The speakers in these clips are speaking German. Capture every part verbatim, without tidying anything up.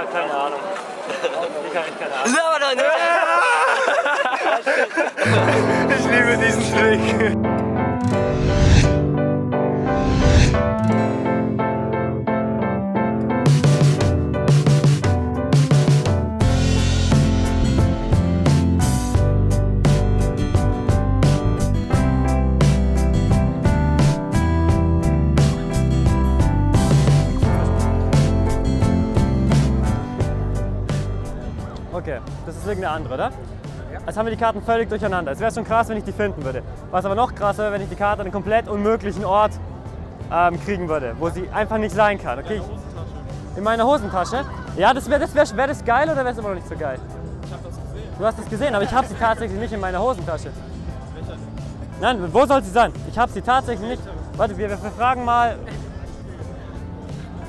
Ich hab keine Ahnung. Ich hab echt keine Ahnung. So, dann ja. Ich liebe diesen Trick. Okay, das ist irgendeine andere, oder? Ja. Als haben wir die Karten völlig durcheinander. Es wäre schon krass, wenn ich die finden würde. Was aber noch krasser wäre, wenn ich die Karte an einem komplett unmöglichen Ort ähm, kriegen würde, wo sie einfach nicht sein kann. Okay? In meiner Hosentasche? Ja, das wäre das, wär, wär das geil oder wäre es immer noch nicht so geil? Ich habe das gesehen. Du hast das gesehen, aber ich habe sie tatsächlich nicht in meiner Hosentasche. Nein, wo soll sie sein? Ich habe sie tatsächlich nicht. Warte, wir, wir fragen mal.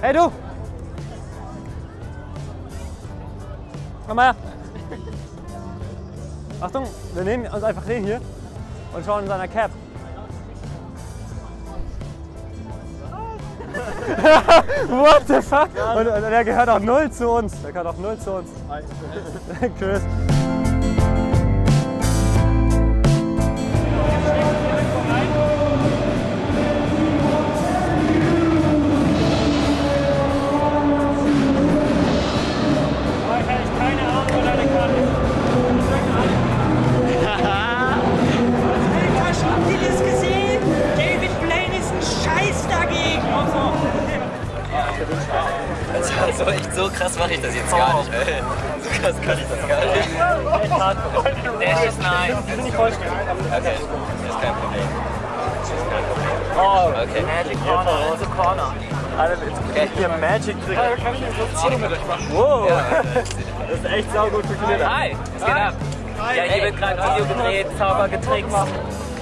Hey du! Komm mal her. Achtung, wir nehmen uns einfach den hier und schauen in seiner Cap. What the fuck? Und, und er gehört auch null zu uns. Der gehört auch null zu uns. Tschüss. So, echt, so krass mache ich das jetzt gar nicht, ey. So krass kann ich das gar nicht. Echt hart. Dash ist nice. Das ist nicht vollständig. Okay, das ist kein Problem. Das ist kein Problem. Oh, okay. Magic Corner, also Corner. Alter, jetzt kriegt ihr Magic-Trick. Wow. Das ist echt saugut für Kinder. Hi, es geht ab. Ja, hier wird gerade Video gedreht, Zauber getrickst.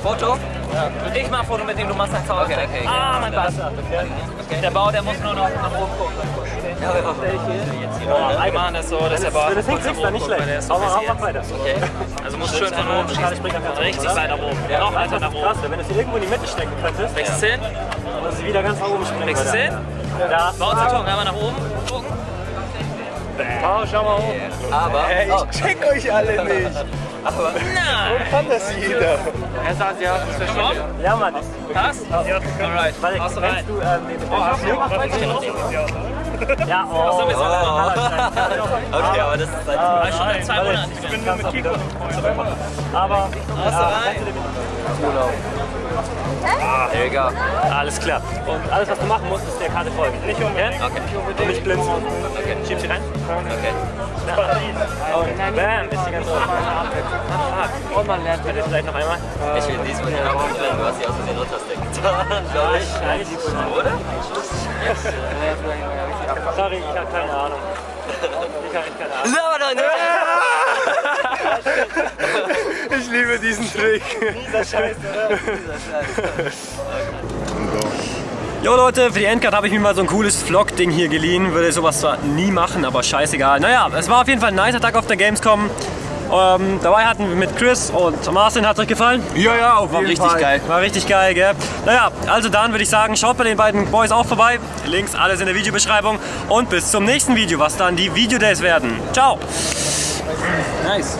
Foto? Ja. Ich mach ein Foto mit dem, du machst ein Zauber. Okay, okay, okay. Ah, mein Bart. Okay. Der Bau, der muss nur noch nach oben gucken. Ja, wir ja, machen das so, dass der Bauer das kurz nach oben guckt, weil der ist so okay. Also muss schön von oben schießen, richtig weit nach oben. Ja, noch weiter nach oben. Wenn du sie irgendwo in die Mitte stecken könntest, wächst hin, dann sie wieder ganz nach oben springen. Wächst hin, Bauzaton, einmal nach oben gucken. Bau, schau mal hoch. Aber ich check euch alle nicht. Aber nein! Wo kann das jeder? Er sagt ja, das ist schon. Ja, Mann. Das? Alright. Weil kannst du ähm, ja, oh. Achso, wir sind oh. Okay, aber das ist seit ah, schon seit zwei Monaten. Ich bin nur mit Kiko im Freund. Aber. Achso, rein. Urlaub. Ah, egal. Alles klar. Und alles, was du machen musst, ist der Karte folgen. Nicht unbedingt. Okay. Und nicht blinzen. Okay. Schieb sie rein. Okay. Und bam, ist die ganze Runde. Und man lernt bitte vielleicht noch einmal. Ich will diesmal hier nach oben bringen, was hier aus dem runtersteckt. Scheiße. Oder? Sorry, ich hab keine Ahnung. Ich hab echt keine Ahnung. So, dann ja. Ich liebe diesen Trick. Dieser Scheiß, oder? Dieser Scheiß. Jo Leute, für die Endcard habe ich mir mal so ein cooles Vlog-Ding hier geliehen. Würde sowas zwar nie machen, aber scheißegal. Naja, es war auf jeden Fall ein nicer Tag auf der Gamescom. Ähm, dabei hatten wir mit Chris und Marcin, hat euch gefallen? Ja, ja, auf war richtig Fall. Geil. War richtig geil, gell? Naja, also dann würde ich sagen, schaut bei den beiden Boys auch vorbei. Links alles in der Videobeschreibung. Und bis zum nächsten Video, was dann die Videodays werden. Ciao! Nice!